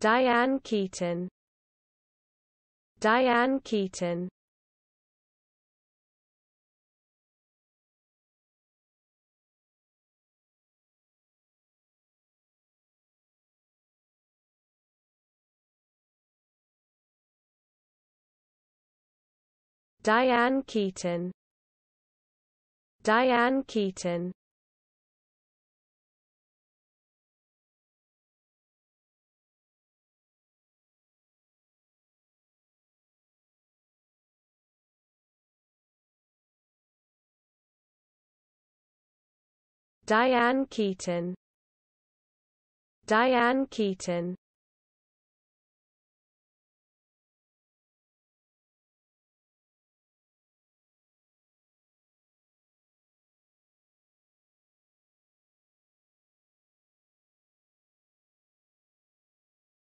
Diane Keaton. Diane Keaton. Diane Keaton. Diane Keaton. Diane Keaton. Diane Keaton.